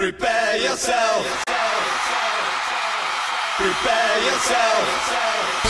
Prepare yourself. Prepare yourself.